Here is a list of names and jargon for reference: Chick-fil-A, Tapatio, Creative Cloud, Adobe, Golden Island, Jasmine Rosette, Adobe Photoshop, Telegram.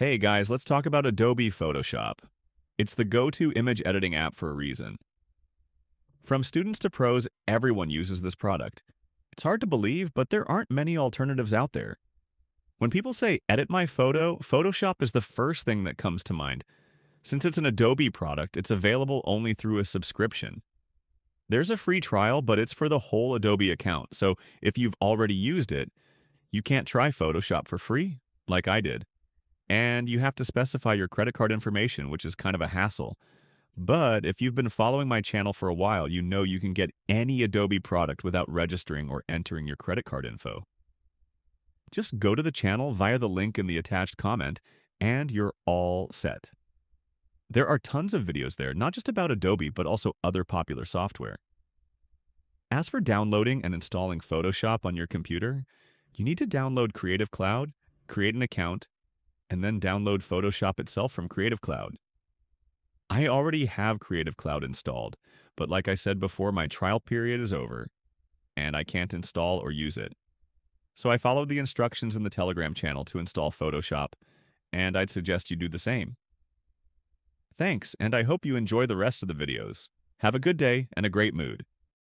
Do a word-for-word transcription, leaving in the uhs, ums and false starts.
Hey guys, let's talk about Adobe Photoshop. It's the go-to image editing app for a reason. From students to pros, everyone uses this product. It's hard to believe, but there aren't many alternatives out there. When people say, edit my photo, Photoshop is the first thing that comes to mind. Since it's an Adobe product, it's available only through a subscription. There's a free trial, but it's for the whole Adobe account, so if you've already used it, you can't try Photoshop for free, like I did. And you have to specify your credit card information, which is kind of a hassle. But if you've been following my channel for a while, you know you can get any Adobe product without registering or entering your credit card info. Just go to the channel via the link in the attached comment, and you're all set. There are tons of videos there, not just about Adobe, but also other popular software. As for downloading and installing Photoshop on your computer, you need to download Creative Cloud, create an account, and then download Photoshop itself from Creative Cloud. I already have Creative Cloud installed, but like I said before, my trial period is over, and I can't install or use it. So I followed the instructions in the Telegram channel to install Photoshop, and I'd suggest you do the same. Thanks, and I hope you enjoy the rest of the videos. Have a good day and a great mood.